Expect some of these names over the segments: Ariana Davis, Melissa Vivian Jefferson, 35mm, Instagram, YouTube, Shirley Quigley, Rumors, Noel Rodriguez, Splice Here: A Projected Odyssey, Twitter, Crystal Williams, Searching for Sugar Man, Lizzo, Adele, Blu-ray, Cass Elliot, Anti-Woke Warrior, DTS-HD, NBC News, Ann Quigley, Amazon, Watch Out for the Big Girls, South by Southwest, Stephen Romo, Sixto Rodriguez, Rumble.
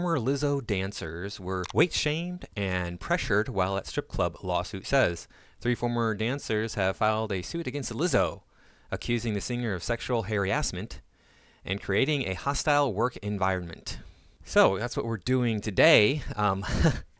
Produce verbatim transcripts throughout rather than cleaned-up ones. former Lizzo dancers were weight-shamed and pressured while at strip club, lawsuit says. Three former dancers have filed a suit against Lizzo, accusing the singer of sexual harassment and creating a hostile work environment. So that's what we're doing today. Um,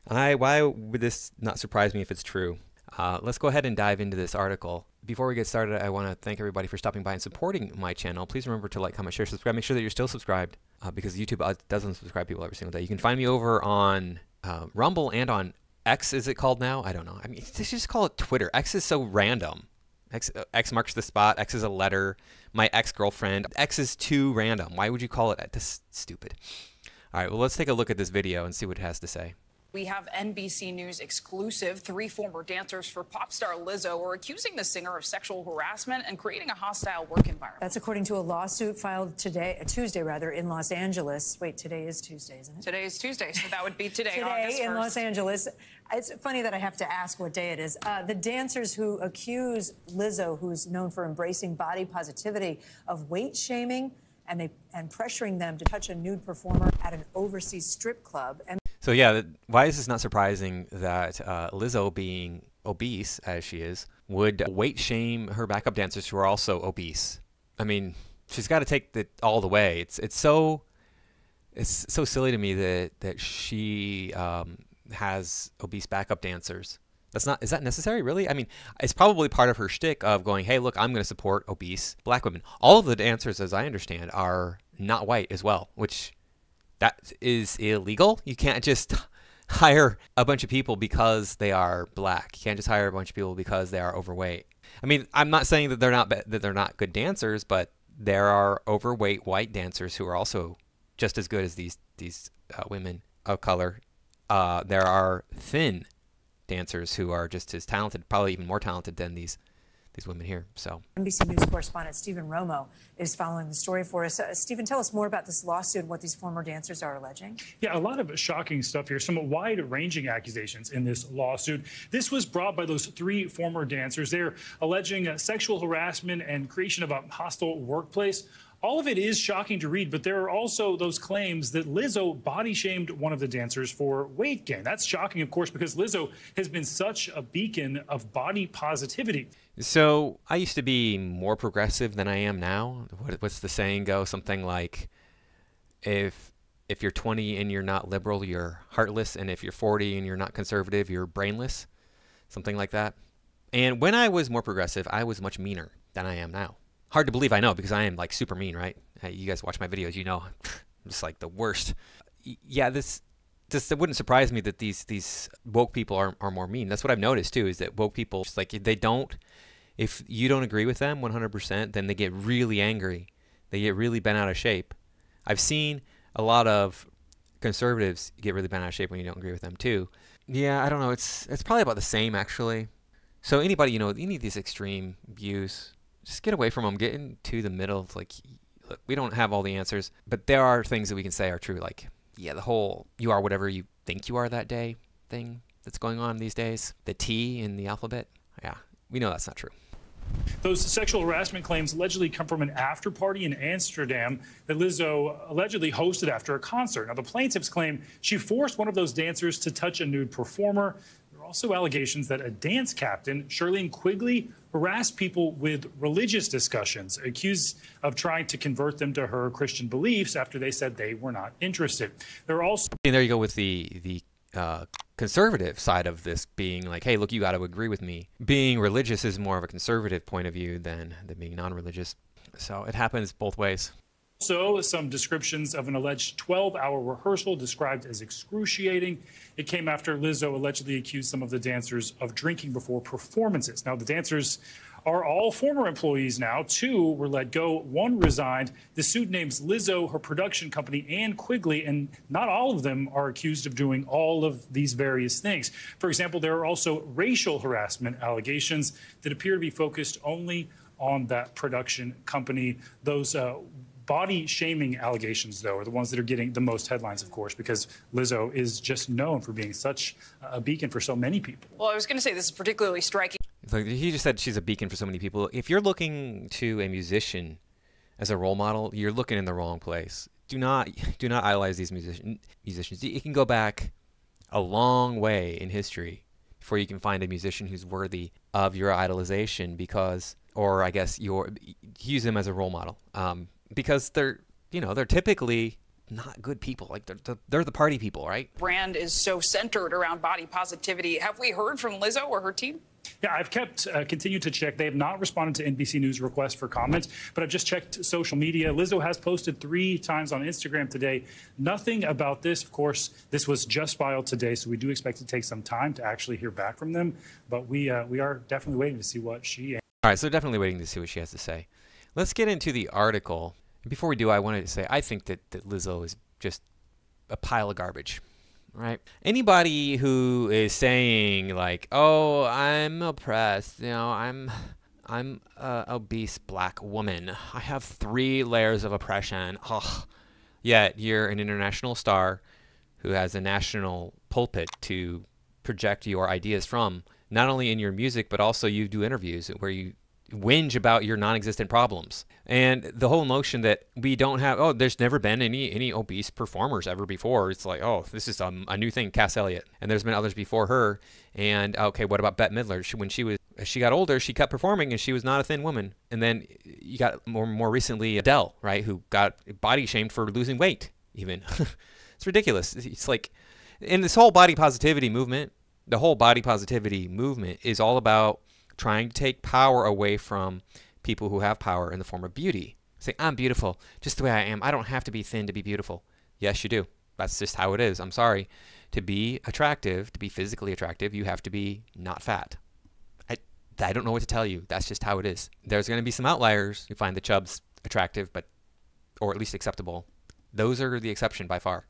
I, why would this not surprise me if it's true? Uh, let's go ahead and dive into this article. Before we get started, I want to thank everybody for stopping by and supporting my channel. Please remember to like, comment, share, subscribe. Make sure that you're still subscribed uh, because YouTube doesn't subscribe people every single day. You can find me over on uh, Rumble and on X, is it called now? I don't know. I mean, they should just call it Twitter. X is so random. X, uh, X marks the spot. X is a letter. My ex-girlfriend. X is too random. Why would you call it that? That's stupid. All right, well, let's take a look at this video and see what it has to say. We have N B C News exclusive. Three former dancers for pop star Lizzo are accusing the singer of sexual harassment and creating a hostile work environment. That's according to a lawsuit filed today, Tuesday rather, in Los Angeles. Wait, today is Tuesday, isn't it? Today is Tuesday, so that would be today, today August first. Today in Los Angeles. It's funny that I have to ask what day it is. Uh, the dancers who accuse Lizzo, who's known for embracing body positivity, of weight shaming and, they, and pressuring them to touch a nude performer at an overseas strip club. And So yeah, why is this not surprising that uh, Lizzo, being obese as she is, would weight shame her backup dancers who are also obese? I mean, she's got to take it all the way. It's it's so it's so silly to me that that she um, has obese backup dancers. That's not is that necessary really? I mean, it's probably part of her shtick of going, hey, look, I'm going to support obese black women. All of the dancers, as I understand, are not white as well, which. That is illegal. You can't just hire a bunch of people because they are black. You can't just hire a bunch of people because they are overweight. I mean, I'm not saying that they're not that they're not good dancers, but there are overweight white dancers who are also just as good as these these uh, women of color. Uh, there are thin dancers who are just as talented, probably even more talented than these. These women here. So N B C News correspondent Stephen Romo is following the story for us. Uh, Stephen, tell us more about this lawsuit and what these former dancers are alleging. Yeah, a lot of shocking stuff here. Some wide-ranging accusations in this lawsuit. This was brought by those three former dancers. They're alleging uh, sexual harassment and creation of a hostile workplace. All of it is shocking to read, but there are also those claims that Lizzo body-shamed one of the dancers for weight gain. That's shocking, of course, because Lizzo has been such a beacon of body positivity. So I used to be more progressive than I am now. What, what's the saying go? Something like, if if you're twenty and you're not liberal, you're heartless, and if you're forty and you're not conservative, you're brainless. Something like that. And when I was more progressive, I was much meaner than I am now. Hard to believe I know, because I am like super mean, right? You guys watch my videos, you know, I'm just like the worst. Yeah, this, this it wouldn't surprise me that these these woke people are, are more mean. That's what I've noticed too, is that woke people, just like they don't, if you don't agree with them one hundred percent, then they get really angry. They get really bent out of shape. I've seen a lot of conservatives get really bent out of shape when you don't agree with them too. Yeah, I don't know, it's, it's probably about the same actually. So anybody, you know, any of these extreme views, just get away from them, get into the middle. It's like, look, we don't have all the answers, but there are things that we can say are true. Like, yeah, the whole you are whatever you think you are that day thing that's going on these days, the T in the alphabet. Yeah, we know that's not true. Those sexual harassment claims allegedly come from an after party in Amsterdam that Lizzo allegedly hosted after a concert. Now, the plaintiffs claim she forced one of those dancers to touch a nude performer. Also allegations that a dance captain, Shirley Quigley, harassed people with religious discussions, accused of trying to convert them to her Christian beliefs after they said they were not interested. There are also and there you go with the the uh, conservative side of this being like, hey, look, you got to agree with me. Being religious is more of a conservative point of view than than being non-religious. So it happens both ways. Also, some descriptions of an alleged twelve hour rehearsal described as excruciating. It came after Lizzo allegedly accused some of the dancers of drinking before performances. Now, the dancers are all former employees now. Two were let go. One resigned. The suit names Lizzo, her production company, Ann Quigley, and not all of them are accused of doing all of these various things. For example, there are also racial harassment allegations that appear to be focused only on that production company. Those uh, Body shaming allegations, though, are the ones that are getting the most headlines, of course, because Lizzo is just known for being such a beacon for so many people. Well, I was going to say this is particularly striking. Like he just said, she's a beacon for so many people. If you're looking to a musician as a role model, you're looking in the wrong place. do not do not idolize these musician, musicians. It can go back a long way in history before you can find a musician who's worthy of your idolization, because, or I guess your use them as a role model, um, because they're, you know, they're typically not good people. Like, they're, they're the party people, right? Brand is so centered around body positivity. Have we heard from Lizzo or her team? Yeah, I've kept, uh, continued to check. They have not responded to N B C News requests for comments, but I've just checked social media. Lizzo has posted three times on Instagram today. Nothing about this. Of course, this was just filed today, so we do expect to take some time to actually hear back from them. But we, uh, we are definitely waiting to see what she... All right, so definitely waiting to see what she has to say. Let's get into the article. Before we do, I wanted to say, I think that, that Lizzo is just a pile of garbage. Right? Anybody who is saying like, "Oh, I'm oppressed," you know, I'm, I'm a obese black woman. I have three layers of oppression. Oh, yet you're an international star who has a national pulpit to project your ideas from, not only in your music, but also you do interviews where you whinge about your non-existent problems. And the whole notion that we don't have, oh, there's never been any any obese performers ever before. It's like, oh, this is um, a new thing. Cass Elliot, and there's been others before her. And okay, what about Bette Midler? She, when she was as she got older, she kept performing, and she was not a thin woman. And then you got more more recently Adele, right, who got body shamed for losing weight. Even it's ridiculous. It's like, in this whole body positivity movement, the whole body positivity movement is all about trying to take power away from people who have power in the form of beauty. Say, I'm beautiful just the way I am. I don't have to be thin to be beautiful. Yes, you do. That's just how it is. I'm sorry. To be attractive, to be physically attractive, you have to be not fat. I, I don't know what to tell you. That's just how it is. There's going to be some outliers who find the chubs attractive, but, or at least acceptable. Those are the exception by far.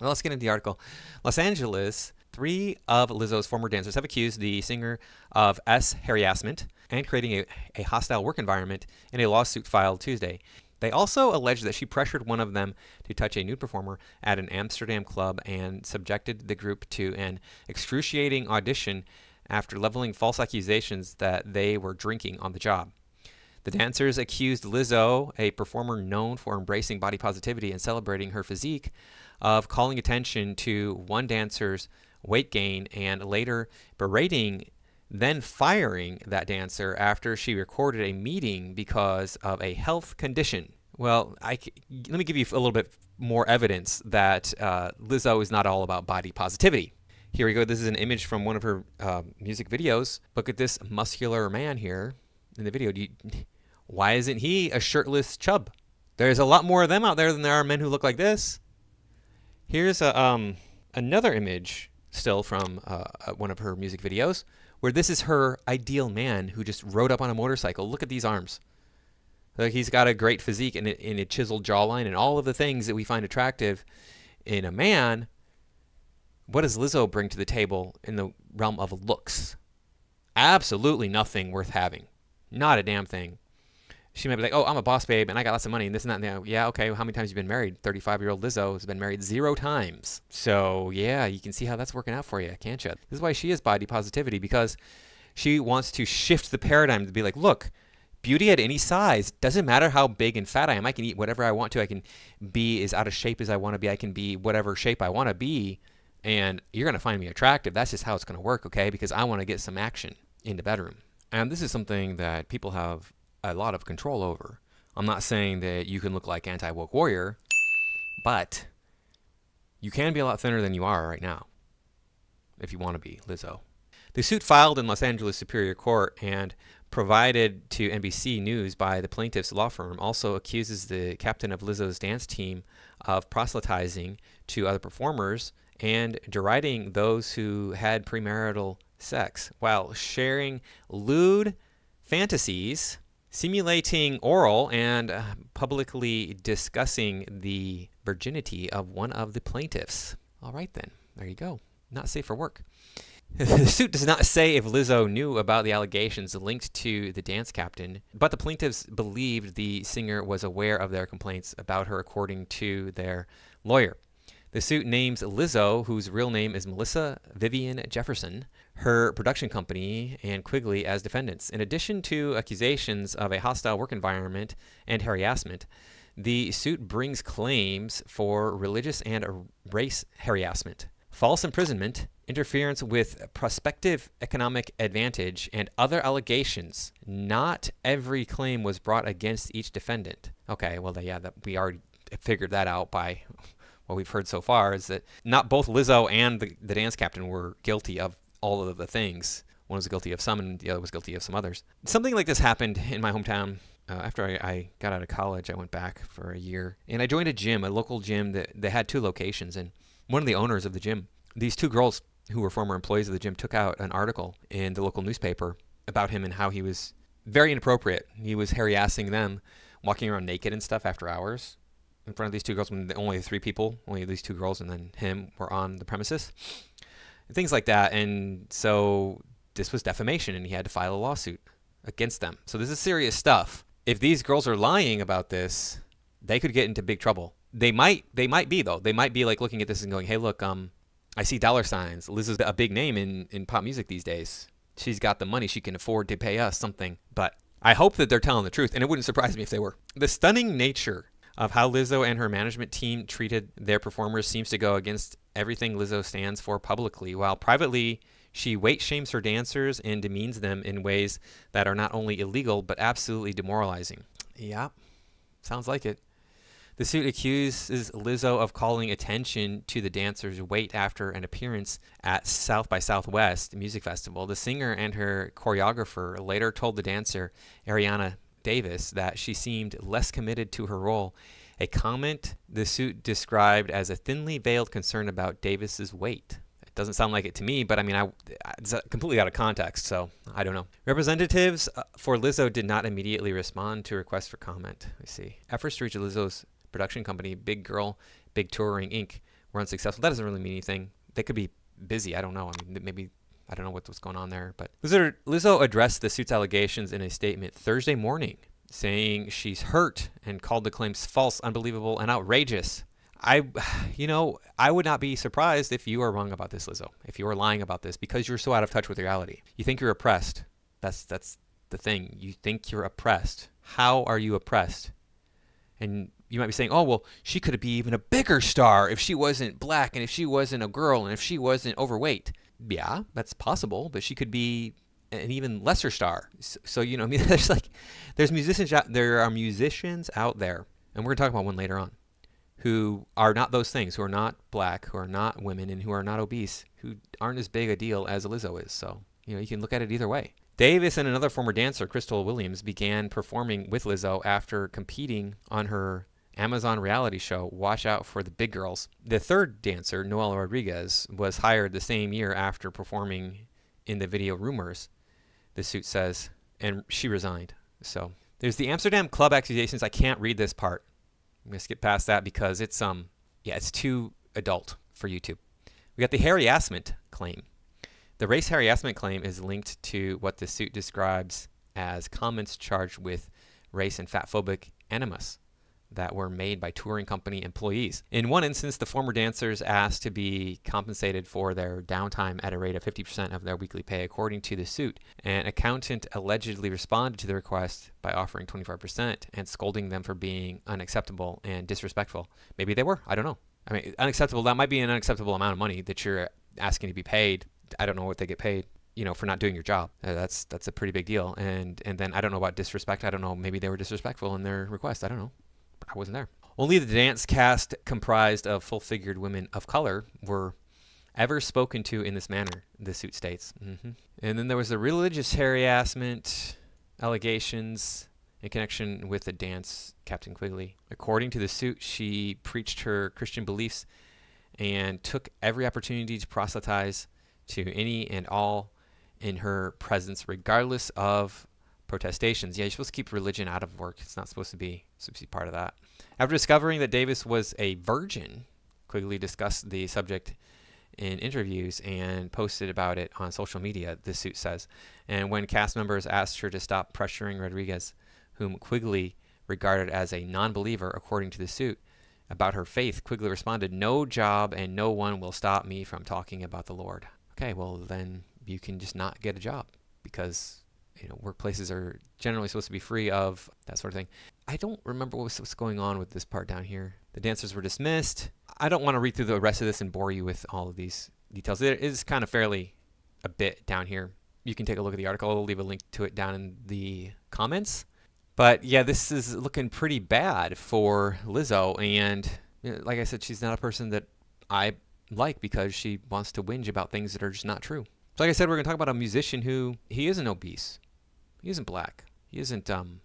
Well, let's get into the article. Los Angeles... Three of Lizzo's former dancers have accused the singer of S harassment and creating a, a hostile work environment in a lawsuit filed Tuesday. They also alleged that she pressured one of them to touch a nude performer at an Amsterdam club and subjected the group to an excruciating audition after leveling false accusations that they were drinking on the job. The dancers accused Lizzo, a performer known for embracing body positivity and celebrating her physique, of calling attention to one dancer's weight gain and later berating, then firing that dancer after she recorded a meeting because of a health condition. Well, I, let me give you a little bit more evidence that uh, Lizzo is not all about body positivity. Here we go. This is an image from one of her uh, music videos. Look at this muscular man here in the video. Do you, why isn't he a shirtless chub? There's a lot more of them out there than there are men who look like this. Here's a, um, another image still from uh, one of her music videos, where this is her ideal man who just rode up on a motorcycle. Look at these arms. Like, he's got a great physique and a, and a chiseled jawline and all of the things that we find attractive in a man. What does Lizzo bring to the table in the realm of looks? Absolutely nothing worth having. Not a damn thing. She might be like, oh, I'm a boss babe and I got lots of money and this and that and that. Yeah, okay, well, how many times have you been married? thirty-five-year-old Lizzo has been married zero times. So, yeah, you can see how that's working out for you, can't you? This is why she is body positivity, because she wants to shift the paradigm to be like, look, beauty at any size, doesn't matter how big and fat I am. I can eat whatever I want to. I can be as out of shape as I want to be. I can be whatever shape I want to be, and you're going to find me attractive. That's just how it's going to work, okay, because I want to get some action in the bedroom. And this is something that people have a lot of control over. I'm not saying that you can look like anti-woke warrior, but you can be a lot thinner than you are right now if you want to be Lizzo. The suit filed in Los Angeles Superior Court and provided to N B C News by the plaintiff's law firm also accuses the captain of Lizzo's dance team of proselytizing to other performers and deriding those who had premarital sex while sharing lewd fantasies, simulating oral, and uh, publicly discussing the virginity of one of the plaintiffs. All right, then. There you go. Not safe for work. The suit does not say if Lizzo knew about the allegations linked to the dance captain, but the plaintiffs believed the singer was aware of their complaints about her, according to their lawyer. The suit names Lizzo, whose real name is Melissa Vivian Jefferson, her production company, Ann Quigley, as defendants. In addition to accusations of a hostile work environment and harassment, The suit brings claims for religious and race harassment, false imprisonment, interference with prospective economic advantage, and other allegations. Not every claim was brought against each defendant. Okay, well, yeah, that, we already figured that out by what we've heard so far, is that not both Lizzo and the, the dance captain were guilty of all of the things. One was guilty of some and the other was guilty of some others. Something like this happened in my hometown. Uh, after I, I got out of college, I went back for a year, and I joined a gym, a local gym that they had two locations. And one of the owners of the gym, these two girls who were former employees of the gym, took out an article in the local newspaper about him and how he was very inappropriate. He was harassing them, walking around naked and stuff after hours in front of these two girls, when only three people, only these two girls and then him, were on the premises, and things like that. And so this was defamation, and he had to file a lawsuit against them. So this is serious stuff. If these girls are lying about this, they could get into big trouble. They might, they might be though. They might be like looking at this and going, "Hey, look, um, I see dollar signs. Liz is a big name in in pop music these days. She's got the money. She can afford to pay us something." But I hope that they're telling the truth, and it wouldn't surprise me if they were. The stunning nature of how Lizzo and her management team treated their performers seems to go against everything Lizzo stands for publicly, while privately she weight shames her dancers and demeans them in ways that are not only illegal, but absolutely demoralizing. Yeah, sounds like it. The suit accuses Lizzo of calling attention to the dancers' weight after an appearance at South by Southwest Music Festival. The singer and her choreographer later told the dancer, Ariana Davis, that she seemed less committed to her role, a comment the suit described as a thinly veiled concern about Davis's weight. Doesn't sound like it to me, but I mean, I, it's completely out of context, so I don't know. Representatives for Lizzo did not immediately respond to requests for comment. Let me see. Efforts to reach Lizzo's production company, Big Girl, Big Touring, Incorporated, were unsuccessful. That doesn't really mean anything. They could be busy. I don't know. I mean, maybe, I don't know what was going on there. But Lizzo, Lizzo addressed the suit's allegations in a statement Thursday morning, saying she's hurt and called the claims false, unbelievable, and outrageous. I, you know, I would not be surprised if you are wrong about this, Lizzo, if you are lying about this, because you're so out of touch with reality. You think you're oppressed. That's, that's the thing. You think you're oppressed. How are you oppressed? And you might be saying, oh, well, she could be even a bigger star if she wasn't black, and if she wasn't a girl, and if she wasn't overweight. Yeah, that's possible, but she could be an even lesser star. So, so you know, I mean, there's like, there's musicians out, there are musicians out there, and we're gonna talk about one later on, who are not those things, who are not black, who are not women, and who are not obese, who aren't as big a deal as Lizzo is. So, you know, you can look at it either way. Davis and another former dancer, Crystal Williams, began performing with Lizzo after competing on her Amazon reality show, Watch Out for the Big Girls. The third dancer, Noel Rodriguez, was hired the same year after performing in the video Rumors, the suit says, and she resigned. So there's the Amsterdam club accusations. I can't read this part. I'm going to skip past that because it's, um, yeah, it's too adult for YouTube. We got the harassment claim. The race harassment claim is linked to what the suit describes as comments charged with race and fatphobic animus that were made by touring company employees. In one instance, the former dancers asked to be compensated for their downtime at a rate of fifty percent of their weekly pay, according to the suit. An accountant allegedly responded to the request by offering twenty-five percent and scolding them for being unacceptable and disrespectful. Maybe they were. I don't know. I mean, unacceptable, that might be an unacceptable amount of money that you're asking to be paid. I don't know what they get paid, you know, for not doing your job. Uh, that's that's a pretty big deal. And, and then I don't know about disrespect. I don't know. Maybe they were disrespectful in their request. I don't know. I wasn't there. Only the dance cast, comprised of full-figured women of color, were ever spoken to in this manner, the suit states. Mm-hmm. And then there was the religious harassment allegations in connection with the dance captain Quigley. According to the suit, she preached her Christian beliefs and took every opportunity to proselytize to any and all in her presence, regardless of protestations. Yeah, you're supposed to keep religion out of work. It's not supposed to be, supposed to be part of that. After discovering that Davis was a virgin, Quigley discussed the subject in interviews and posted about it on social media, the suit says. And when cast members asked her to stop pressuring Rodriguez, whom Quigley regarded as a non-believer, according to the suit, about her faith, Quigley responded, "No job and no one will stop me from talking about the Lord." Okay, well then you can just not get a job because you know, workplaces are generally supposed to be free of that sort of thing. I don't remember what was, what's going on with this part down here. The dancers were dismissed. I don't want to read through the rest of this and bore you with all of these details. It is kind of fairly a bit down here. You can take a look at the article. I'll leave a link to it down in the comments. But yeah, this is looking pretty bad for Lizzo. And you know, like I said, she's not a person that I like because she wants to whinge about things that are just not true. So like I said, we're going to talk about a musician who, he isn't obese. He isn't black. He isn't um,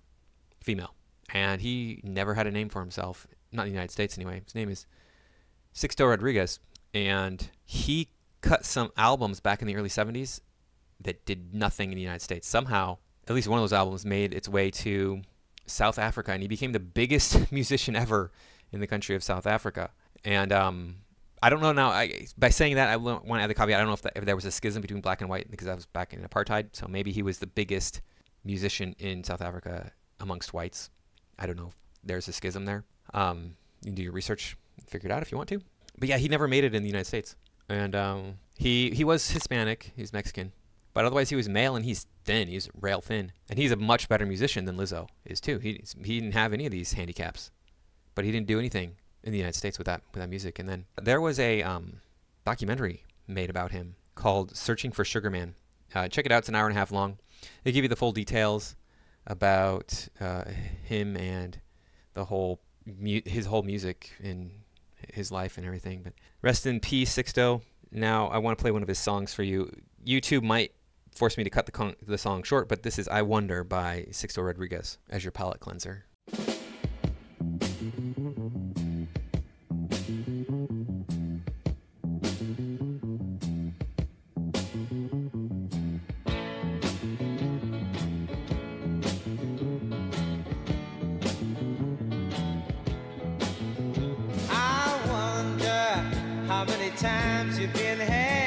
female. And he never had a name for himself. Not in the United States anyway. His name is Sixto Rodriguez. And he cut some albums back in the early seventies that did nothing in the United States. Somehow, at least one of those albums made its way to South Africa. And he became the biggest musician ever in the country of South Africa. And um, I don't know now. I, by saying that, I want to add the caveat. I don't know if, that, if there was a schism between black and white because I was back in apartheid. So maybe he was the biggest musician in South Africa amongst whites. I don't know if there's a schism there. Um, you can do your research, figure it out if you want to. But yeah, he never made it in the United States. And um, he, he was Hispanic. He was Mexican. But otherwise, he was male, and he's thin. He's rail thin. And he's a much better musician than Lizzo is, too. He, he didn't have any of these handicaps. But he didn't do anything in the United States with that, with that music. And then there was a um, documentary made about him called Searching for Sugar Man. Uh, check it out. It's an hour and a half long. They give you the full details about uh, him and the whole mu his whole music and his life and everything. But rest in peace, Sixto. Now I want to play one of his songs for you. YouTube might force me to cut the, con the song short, but this is I Wonder by Sixto Rodriguez as your palate cleanser. Times you've been had.